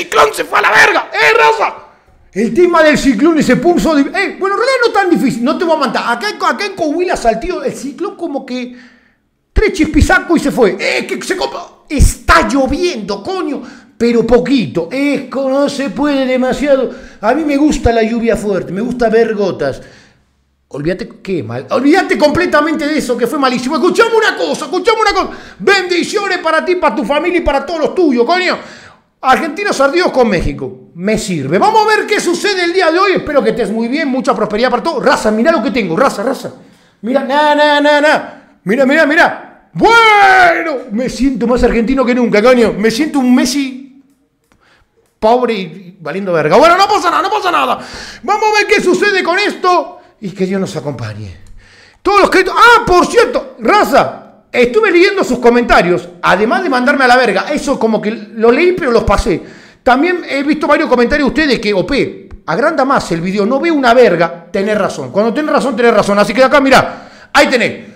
ciclón se fue a la verga. Raza! El tema del ciclón y se puso... bueno, en realidad no tan difícil, no te voy a matar. Acá en Coahuila saltió el ciclón como que... tres chispizacos y se fue. Que se compró. Está lloviendo, coño. Pero poquito. No se puede demasiado. A mí me gusta la lluvia fuerte, me gusta ver gotas. Olvídate, qué mal. Olvídate completamente de eso, que fue malísimo. Escuchame una cosa, Bendiciones para ti, para tu familia y para todos los tuyos, coño. Argentinos ardidos con México. Me sirve. Vamos a ver qué sucede el día de hoy. Espero que estés muy bien. Mucha prosperidad para todos. Raza, mirá lo que tengo. Raza. Mirá, mirá. Bueno, me siento más argentino que nunca, coño. Me siento un Messi pobre y valiendo verga. Bueno, no pasa nada, Vamos a ver qué sucede con esto y que Dios nos acompañe. Todos los que... Ah, por cierto, raza, estuve leyendo sus comentarios, además de mandarme a la verga. Eso como que lo leí, pero los pasé. También he visto varios comentarios de ustedes que, OP, agranda más el video, no veo una verga. Tenés razón. Cuando tenés razón, Así que acá, mirá, ahí tenés.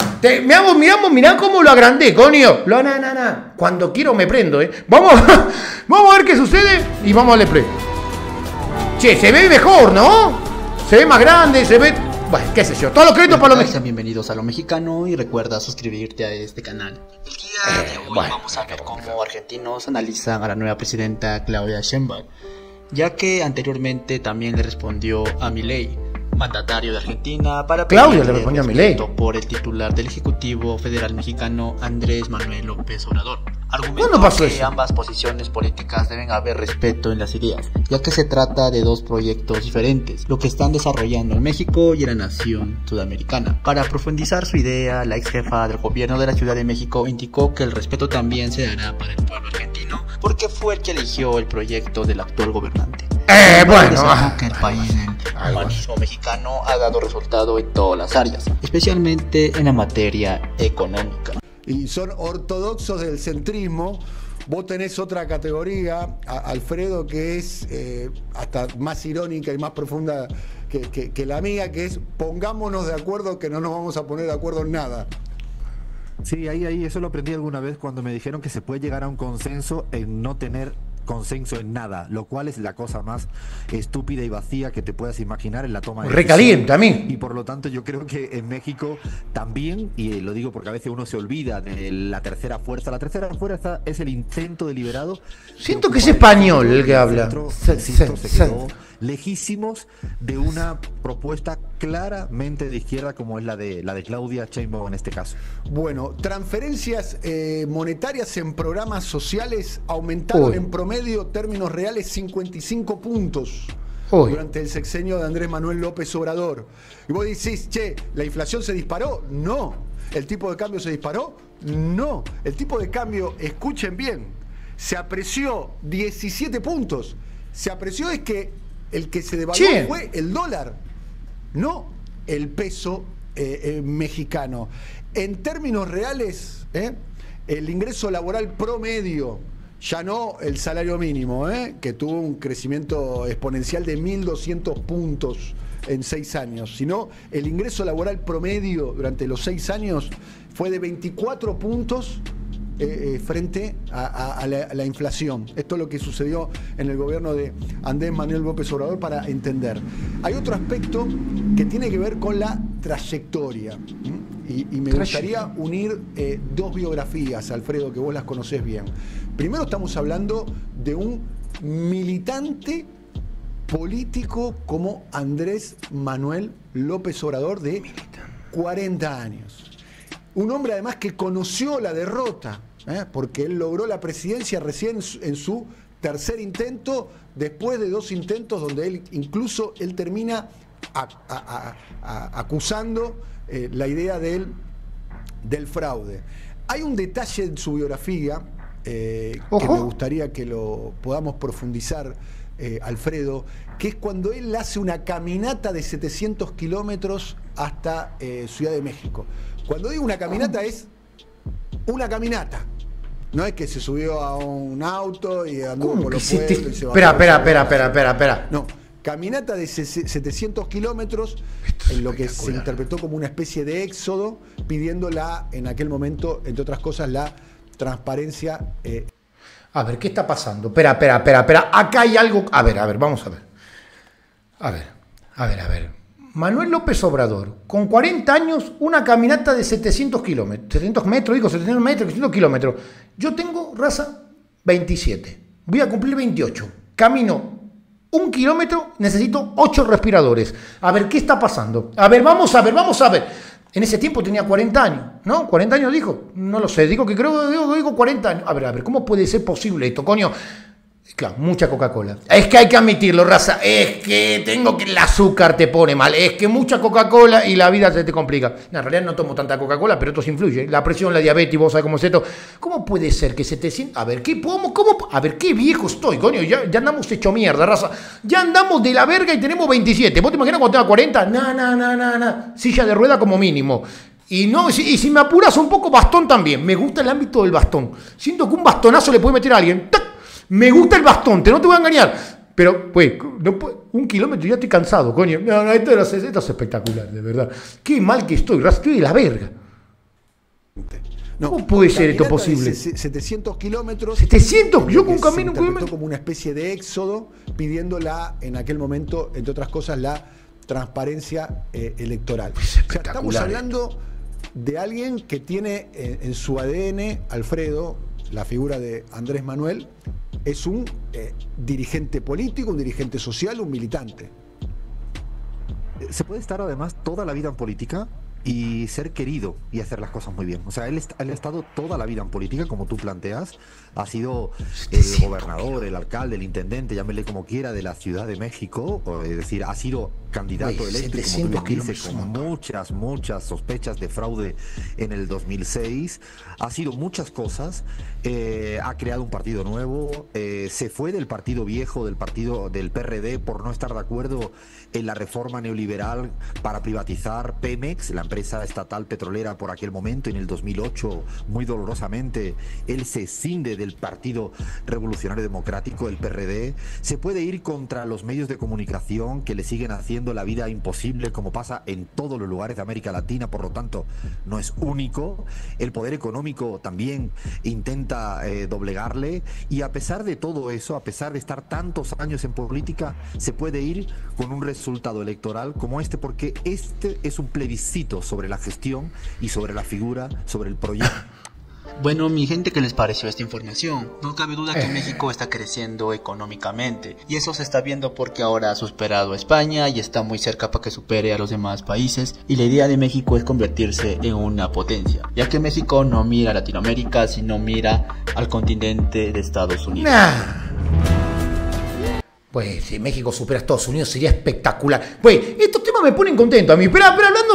Mirá cómo lo agrandé, coño. Cuando quiero me prendo, Vamos a ver qué sucede y vamos a darle play. Che, se ve mejor, ¿no? Se ve más grande, se ve... Bueno, qué sé yo. Todos los créditos para los mexicanos. Bienvenidos a Lo Mexicano y recuerda suscribirte a este canal. El día de hoy vamos a ver cómo argentinos analizan a la nueva presidenta Claudia Sheinbaum, ya que anteriormente también le respondió a Miley, mandatario de Argentina, para Claudia le respondió a Milei por el titular del Ejecutivo Federal Mexicano Andrés Manuel López Obrador. Argumentó que ambas posiciones políticas deben haber respeto en las ideas, ya que se trata de dos proyectos diferentes, lo que están desarrollando en México y en la nación sudamericana. Para profundizar su idea, la ex jefa del gobierno de la Ciudad de México indicó que el respeto también se dará para el pueblo argentino, porque fue el que eligió el proyecto del actual gobernante. Que el país del humanismo mexicano ha dado resultado en todas las áreas, especialmente en la materia económica. Y son ortodoxos del centrismo. Vos tenés otra categoría, Alfredo, que es hasta más irónica y más profunda que la mía, que es pongámonos de acuerdo que no nos vamos a poner de acuerdo en nada. Sí, ahí eso lo aprendí alguna vez cuando me dijeron que se puede llegar a un consenso en no tener consenso en nada, lo cual es la cosa más estúpida y vacía que te puedas imaginar en la toma de decisiones. Recalienta a mí. Y por lo tanto yo creo que en México también, y lo digo porque a veces uno se olvida de la tercera fuerza. La tercera fuerza es el intento deliberado. Siento que es español el que habla. Lejísimos de una propuesta claramente de izquierda como es la de Claudia Sheinbaum en este caso. Bueno, transferencias monetarias en programas sociales aumentaron en promedio términos reales 55 puntos durante el sexenio de Andrés Manuel López Obrador. Y vos decís, che, ¿la inflación se disparó? No. ¿El tipo de cambio se disparó? No. El tipo de cambio, escuchen bien, se apreció 17 puntos. Se apreció es que el que se devaluó fue el dólar, no el peso mexicano. En términos reales, el ingreso laboral promedio, ya no el salario mínimo, que tuvo un crecimiento exponencial de 1.200 puntos en 6 años, sino el ingreso laboral promedio durante los 6 años fue de 24 puntos frente a la inflación. Esto es lo que sucedió en el gobierno de Andrés Manuel López Obrador, para entender. Hay otro aspecto que tiene que ver con la trayectoria. Y me gustaría unir dos biografías, Alfredo, que vos las conocés bien. Primero estamos hablando de un militante político como Andrés Manuel López Obrador, de 40 años. Un hombre además que conoció la derrota, porque él logró la presidencia recién en su tercer intento, después de 2 intentos donde él incluso termina acusando la idea del fraude. Hay un detalle en su biografía que me gustaría que lo podamos profundizar, Alfredo, que es cuando él hace una caminata de 700 kilómetros hasta Ciudad de México. Cuando digo una caminata es una caminata. No es que se subió a un auto y anduvo por los pueblos y se bajó. Espera. No, caminata de 700 kilómetros, en lo que se interpretó como una especie de éxodo, pidiendo en aquel momento, entre otras cosas, la transparencia. A ver, ¿qué está pasando? Espera. Acá hay algo. A ver, vamos a ver. A ver. Manuel López Obrador, con 40 años, una caminata de 700 kilómetros. 700 metros, digo, 700 metros, 700 kilómetros. Yo tengo raza 27. Voy a cumplir 28. Camino 1 kilómetro, necesito 8 respiradores. A ver, ¿qué está pasando? A ver, vamos a ver. En ese tiempo tenía 40 años, ¿no? 40 años dijo, no lo sé, digo que creo, digo 40 años. A ver, ¿cómo puede ser posible esto, coño? Claro, mucha Coca-Cola. Es que hay que admitirlo, raza, es que tengo que... El azúcar te pone mal, es que mucha Coca-Cola y la vida se te complica. No, en realidad no tomo tanta Coca-Cola, pero esto se influye. La presión, la diabetes, vos sabés cómo es esto. ¿Cómo puede ser que se te sienta? A ver, ¿qué podemos? ¿Cómo? A ver, qué viejo estoy, coño. Ya andamos hecho mierda, raza. Ya andamos de la verga y tenemos 27. ¿Vos te imaginas cuando tenga 40? No. Silla de rueda como mínimo. Y no, y si me apuras un poco, bastón también. Me gusta el ámbito del bastón. Siento que un bastonazo le puede meter a alguien. ¡Tac! Me gusta el bastón, no te voy a engañar. Pero, pues, no, 1 kilómetro ya estoy cansado, coño. No, esto es espectacular, de verdad. Qué mal que estoy de la verga. No, ¿cómo puede ser esto posible? 700 kilómetros. 700, yo con camino un kilómetro. Como una especie de éxodo, pidiendo en aquel momento, entre otras cosas, la transparencia electoral. Es espectacular. O sea, estamos hablando de alguien que tiene en su ADN, Alfredo, la figura de Andrés Manuel. Es un dirigente político, un dirigente social, un militante. Se puede estar además toda la vida en política y ser querido y hacer las cosas muy bien. O sea, él ha estado toda la vida en política, como tú planteas. Ha sido gobernador, el alcalde, el intendente, llámele como quiera, de la Ciudad de México. Es decir, ha sido candidato electo, como tú dices, con muchas sospechas de fraude en el 2006. Ha sido muchas cosas. Ha creado un partido nuevo. Se fue del partido viejo, del partido del PRD, por no estar de acuerdo en la reforma neoliberal para privatizar Pemex, la empresa estatal petrolera por aquel momento. En el 2008, muy dolorosamente, él se escinde del Partido Revolucionario Democrático, el PRD. Se puede ir contra los medios de comunicación que le siguen haciendo la vida imposible, como pasa en todos los lugares de América Latina, por lo tanto no es único. El poder económico también intenta doblegarle, y a pesar de todo eso, a pesar de estar tantos años en política, se puede ir con un resultado electoral como este, porque este es un plebiscito sobre la gestión y sobre la figura, sobre el proyecto. Bueno, mi gente, ¿qué les pareció esta información? No cabe duda que México está creciendo económicamente, y eso se está viendo porque ahora ha superado a España y está muy cerca para que supere a los demás países, y la idea de México es convertirse en una potencia, ya que México no mira a Latinoamérica, sino mira al continente de Estados Unidos. Pues si México supera a Estados Unidos sería espectacular. Pues estos temas me ponen contento a mí. Pero hablando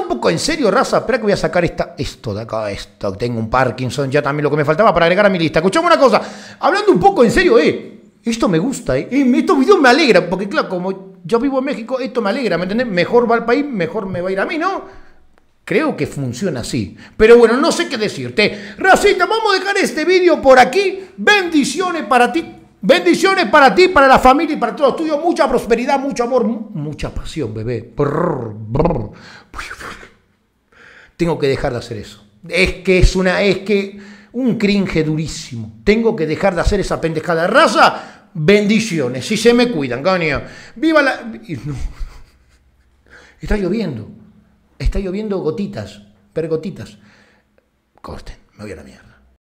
un poco en serio, raza, espera que voy a sacar esto de acá, esto. Tengo un Parkinson, ya también lo que me faltaba para agregar a mi lista. Escuchame una cosa, hablando un poco en serio, esto me gusta, estos videos me alegran, porque claro, como yo vivo en México, esto me alegra, ¿me entendés? Mejor va el país, mejor me va a ir a mí, ¿no? Creo que funciona así. Pero bueno, no sé qué decirte. Racita, vamos a dejar este vídeo por aquí. Bendiciones para ti. Bendiciones para ti, para la familia y para todos tuyos. Mucha prosperidad, mucho amor, mucha pasión, bebé. Tengo que dejar de hacer eso. Es que un cringe durísimo. Tengo que dejar de hacer esa pendejada. Raza, bendiciones. Si se me cuidan, coño. Viva la... No. Está lloviendo. Está lloviendo gotitas. Pergotitas. Corten. Me voy a la mierda.